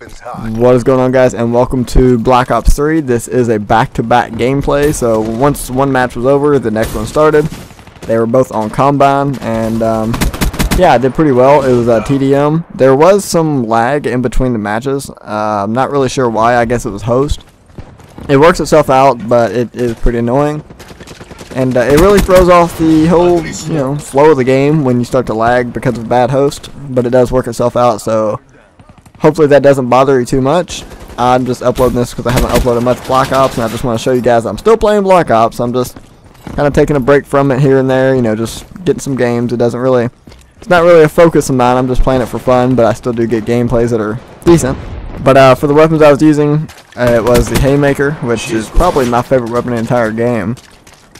What is going on, guys, and welcome to Black Ops 3. This is a back-to-back gameplay, so once one match was over, the next one started. They were both on combine, and yeah, I did pretty well. It was TDM. There was some lag in between the matches. I'm not really sure why. I guess it was host. It works itself out, but it is pretty annoying. And it really throws off the whole, flow of the game when you start to lag because of bad host, but it does work itself out, so hopefully that doesn't bother you too much. I'm just uploading this because I haven't uploaded much Black Ops, and I just want to show you guys I'm still playing Black Ops. I'm just kind of taking a break from it here and there, just getting some games. It doesn't really, it's not really a focus of mine. I'm just playing it for fun, but I still do get gameplays that are decent. But for the weapons I was using, it was the Haymaker, which is probably my favorite weapon in the entire game.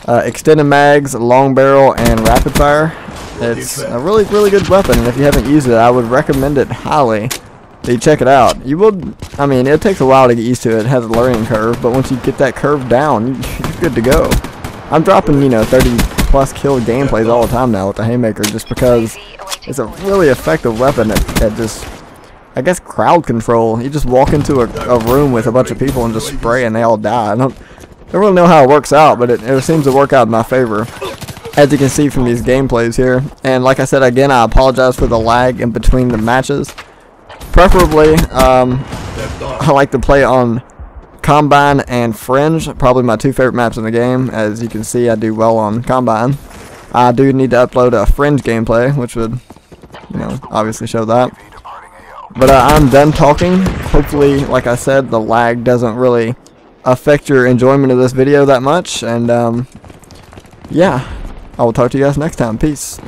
Extended mags, long barrel, and rapid fire. It's a really, really good weapon, and if you haven't used it, I would recommend it highly. So you check it out. You will, I mean, it takes a while to get used to it. It has a learning curve, but once you get that curve down, you're good to go. I'm dropping, 30-plus kill gameplays all the time now with the Haymaker just because it's a really effective weapon that just, I guess, crowd control. You just walk into a room with a bunch of people and just spray and they all die. I don't really know how it works out, but it seems to work out in my favor, as you can see from these gameplays here. And like I said, again, I apologize for the lag in between the matches. Preferably, I like to play on Combine and Fringe, probably my two favorite maps in the game. As you can see, I do well on Combine. I do need to upload a Fringe gameplay, which would, obviously show that. But I'm done talking. Hopefully, like I said, the lag doesn't really affect your enjoyment of this video that much. And, yeah, I will talk to you guys next time. Peace.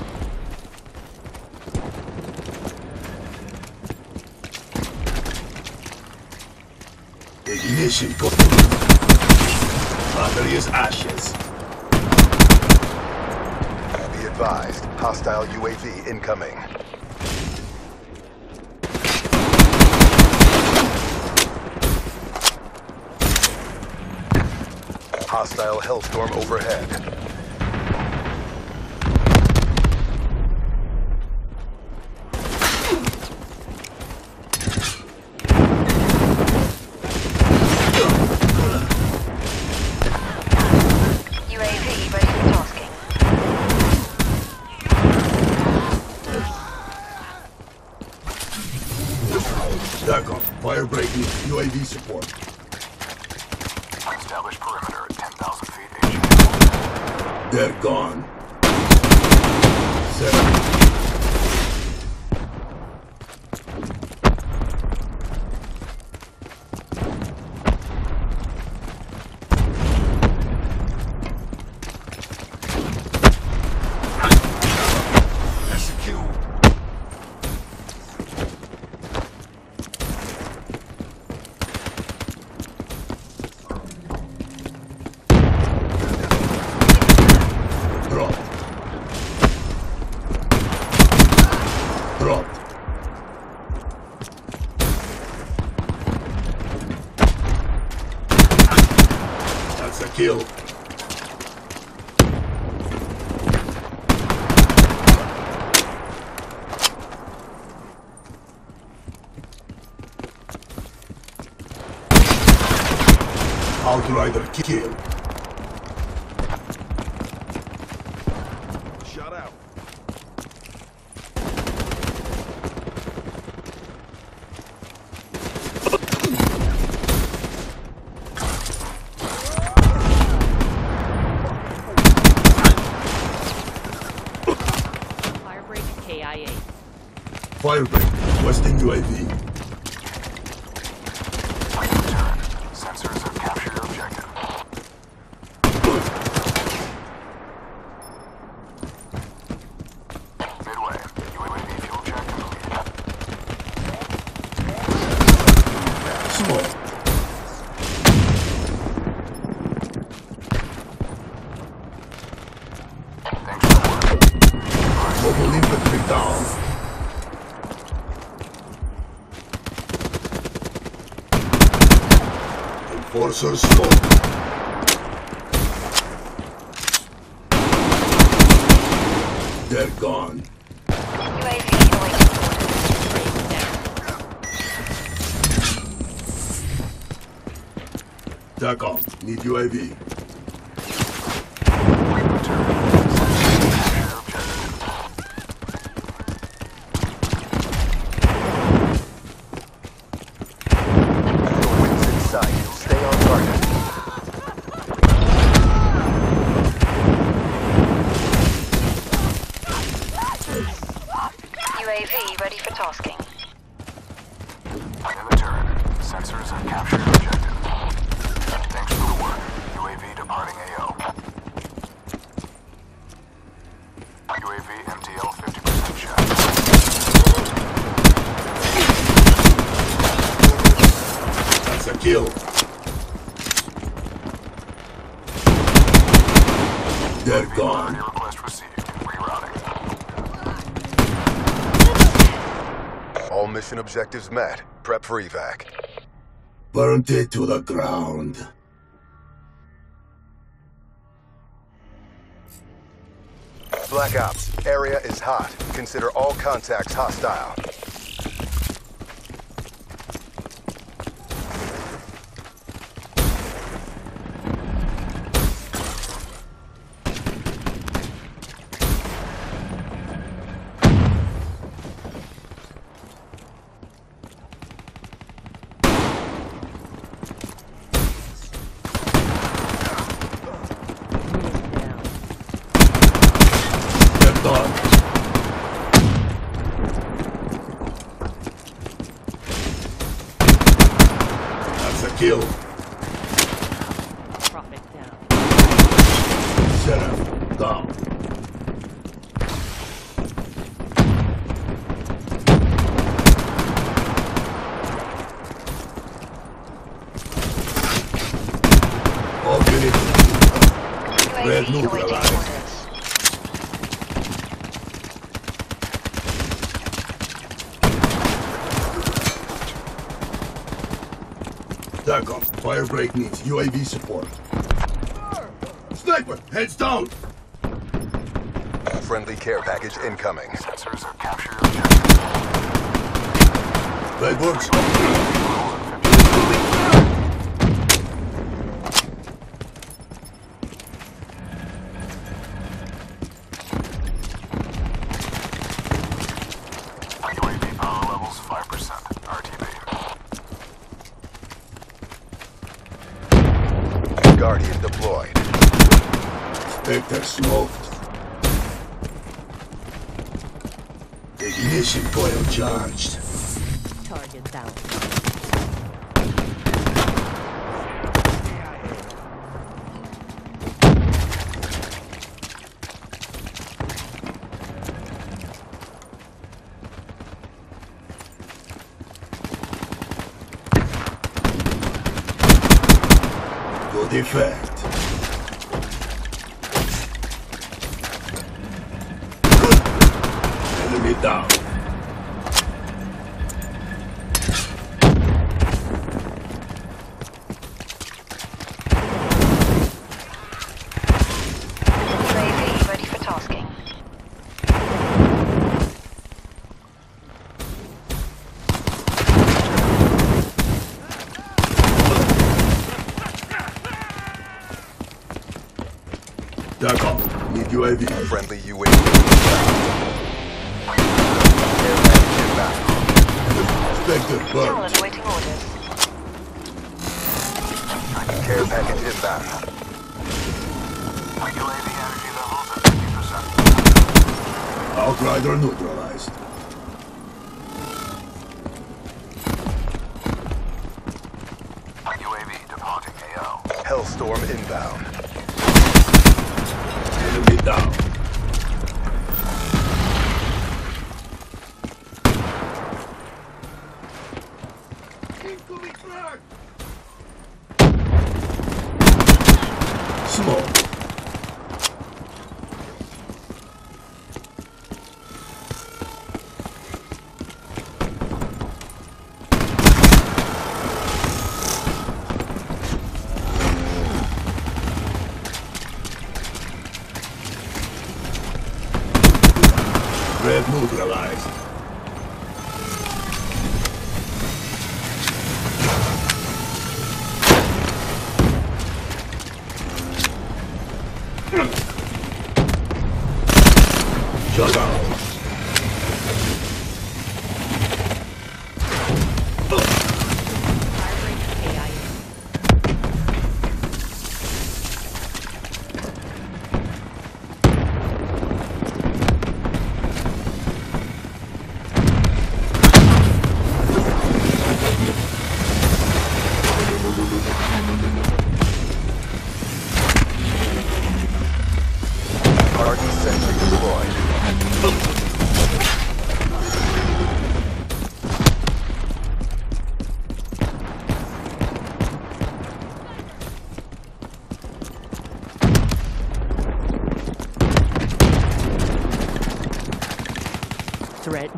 Ignition. Battery is ashes. Be advised, hostile UAV incoming. Hostile hellstorm overhead. Firebreak needs UAV support. Establish perimeter at 10,000 feet. They're gone. That's a kill. Outrider kill. Shut out. Firebreak, Western UAV. Sensors have captured objective. Midway, UAV fuel check completed. Smoke. Thanks for the work. Mobile infantry down. Forcer smoke. They're gone. UAV TACOM, need UAV. UAV ready for tasking. In the turret, sensors have captured objective. Thanks for the work. UAV departing AO. UAV MTL 50% shot. That's a kill. They're gone. All mission objectives met. Prep for evac. Burnt it to the ground. Black Ops, area is hot. Consider all contacts hostile. Kill. Profit down. Shut up. Down. All units. Red neutralized. TACOM, Firebreak needs UAV support. Sniper, heads down! Friendly care package incoming. Sensors are captured. That works. UAV power levels 5%. RTV. Guardian deployed. Spectre smoked. Ignition coil charged. Target down. Defect. Enemy down. UAV ready for tasking. TACOM, need UAV. Friendly UAV. Spectre burnt. Talent waiting orders. Care package inbound. UAV energy levels at 50%. Outrider neutralized. UAV departing AO. Hellstorm inbound. Enemy down. Incoming flag. Smoke. Red neutralized.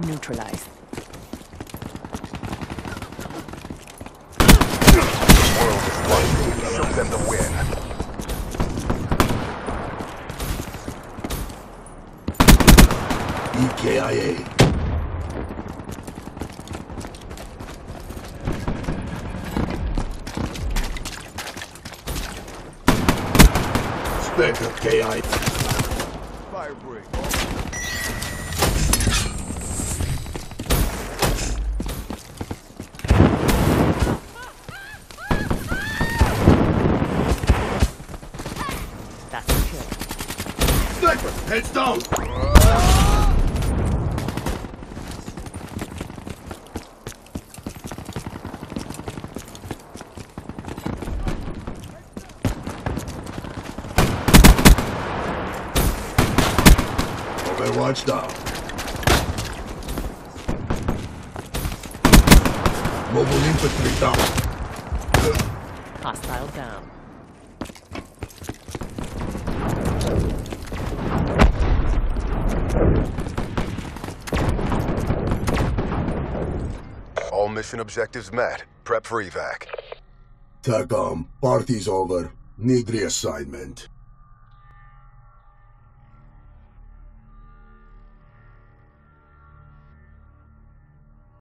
neutralized. Show them the win. EKIA. Spectre KI. Firebreak. That's a kill. Sniper, heads down. Watch down. Mobile infantry down. Hostile down. All mission objectives met. Prep for evac. TACOM, party's over. Need reassignment.